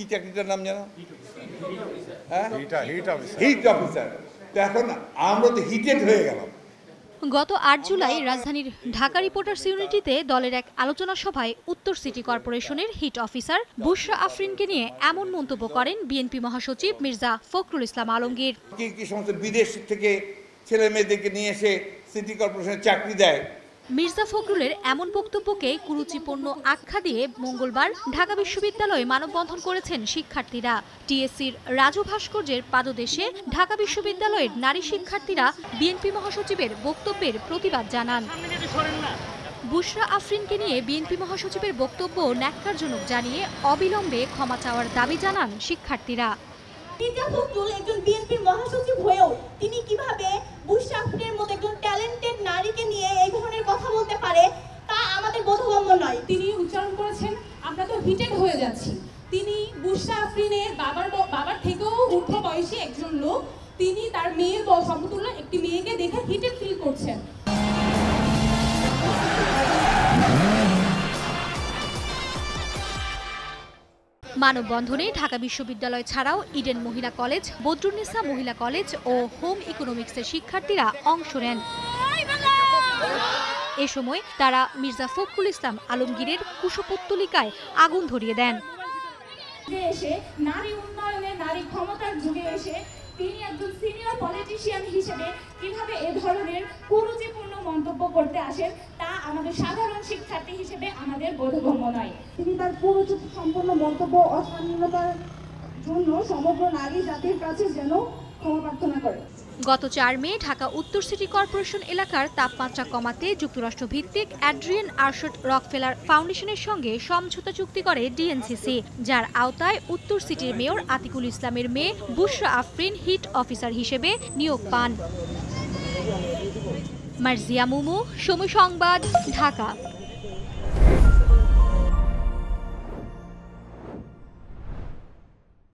की চাকরিটার নাম জানো? Heat officer. তো এখন আমরা তো হিটেড হয়ে গেলাম। গত ৮ জুলাই রাজধানীর ঢাকা রিপোর্টার্স ইউনিটিতে দলের এক আলোচনা সভায় উত্তর সিটি কর্পোরেশনের হিট অফিসার বুশরা আফরিনকে নিয়ে এমন মন্তব্য করেন বিএনপি মহাসচিব মির্জা ফখরুল ইসলাম আলমগীর। কি সমস্ত বিদেশ থেকে ছেলে মেয়েদেরকে নিয়ে এসে সিটি কর্পোরেশনে চাকরি দেয়। মির্জা ফখরুলের এমন বক্তব্যকে কুরুচিপূর্ণ আখ্যা দিয়ে মঙ্গলবার ঢাকা বিশ্ববিদ্যালয়ে মানববন্ধন করেছেন শিক্ষার্থীরা। টিএসসির রাজু ভাস্কর্যের পাদদেশে ঢাকা বিশ্ববিদ্যালয়ের নারী শিক্ষার্থীরা বিএনপি মহাসচিবের বক্তব্যের প্রতিবাদ জানান। বুশরা আফরিনকে নিয়ে বিএনপি মহাসচিবের বক্তব্য ন্যাক্কারজনক জানিয়ে অবিলম্বে ক্ষমা চাওয়ার দাবি জানান শিক্ষার্থীরা। মির্জা ফখরুল একজন বিএনপি মহাসচিব হয়েও তিনি কিভাবে বুশরা আফরিনের মতো একজন ট্যালেন্টেড নারীকে নিয়ে এই ধরনের কথা বলতে পারে তা আমাদের বোধগম্য নয়। তিনি উচ্চারণ করেছেন আমরা তো হিটেড হয়ে যাচ্ছি। তিনি বুশরা আফরিনের বাবার থেকেও ঊর্ধ্ব বয়সী একজন লোক, তিনি তার মেয়ের সমতুল্য একটি মেয়েকে দেখে হিটেড ফিল করছেন। মানববন্ধনে ঢাকা বিশ্ববিদ্যালয় ছাড়াও ইডেন মহিলা কলেজ, বদরুন্নেসা মহিলা কলেজ ও হোম ইকোনমিক্সের শিক্ষার্থীরা অংশ নেন। এ সময় তারা মির্জা ফখরুল ইসলাম আলমগীরের কুশপুত্তলিকায় আগুন ধরিয়ে দেন। এসে নারী উন্নয়নে, নারী ক্ষমতার যুগে এসে তিনি একজন সিনিয়র পলিটিশিয়ান হিসেবে কিভাবে এ ধরনের কুরুচিপূর্ণ মন্তব্য করতে আসেন তা আমাদের সাধারণ শিক্ষার্থী হিসেবে আমাদের বোধগম্য নয়। তিনি তার কুরুচিপূর্ণ সম্পূর্ণ মন্তব্য অসম্মাননার জন্য সমগ্র নারী জাতির কাছে যেন ক্ষমা প্রার্থনা করে। গত ৪ মে ঢাকা উত্তর সিটি কর্পোরেশন এলাকার তাপমাত্রা কমাতে যুক্তরাষ্ট্রভিত্তিক অ্যাড্রিয়ান আরশাদ রকফেলার ফাউন্ডেশনের সঙ্গে সমঝোতা চুক্তি করে ডিএনসিসি, যার আওতায় উত্তর সিটির মেয়র আতিকুল ইসলামের মেয়ে বুশরা আফরিন হিট অফিসার হিসেবে নিয়োগ পান। মার্জিয়া মুমু, সময় সংবাদ, ঢাকা।